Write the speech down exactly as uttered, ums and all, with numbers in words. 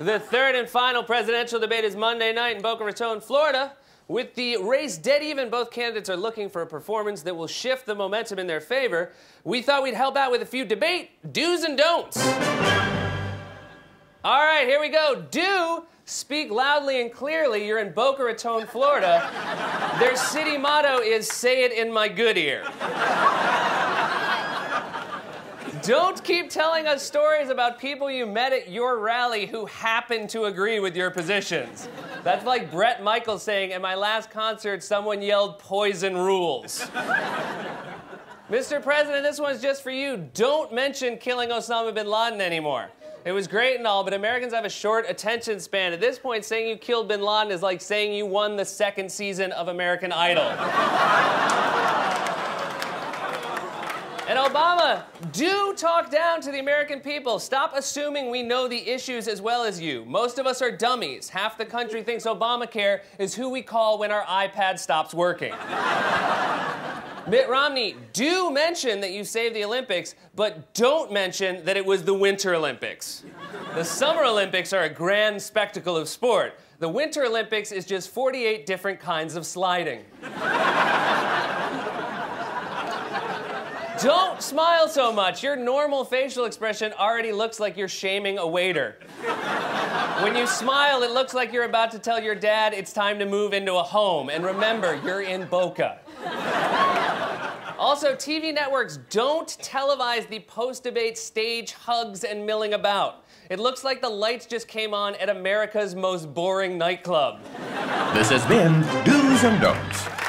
The third and final presidential debate is Monday night in Boca Raton, Florida. With the race dead even, both candidates are looking for a performance that will shift the momentum in their favor. We thought we'd help out with a few debate do's and don'ts. All right, here we go. Do speak loudly and clearly. You're in Boca Raton, Florida. Their city motto is, "Say it in my good ear." Don't keep telling us stories about people you met at your rally who happen to agree with your positions. That's like Bret Michaels saying, "At my last concert, someone yelled, 'Poison rules.'" Mister President, this one's just for you. Don't mention killing Osama bin Laden anymore. It was great and all, but Americans have a short attention span. At this point, saying you killed bin Laden is like saying you won the second season of American Idol. And Obama, do talk down to the American people. Stop assuming we know the issues as well as you. Most of us are dummies. Half the country thinks Obamacare is who we call when our iPad stops working. Mitt Romney, do mention that you saved the Olympics, but don't mention that it was the Winter Olympics. The Summer Olympics are a grand spectacle of sport. The Winter Olympics is just forty-eight different kinds of sliding. Don't smile so much. Your normal facial expression already looks like you're shaming a waiter. When you smile, it looks like you're about to tell your dad it's time to move into a home. And remember, you're in Boca. Also, T V networks, don't televise the post-debate stage hugs and milling about. It looks like the lights just came on at America's most boring nightclub. This has been Do's and Don'ts.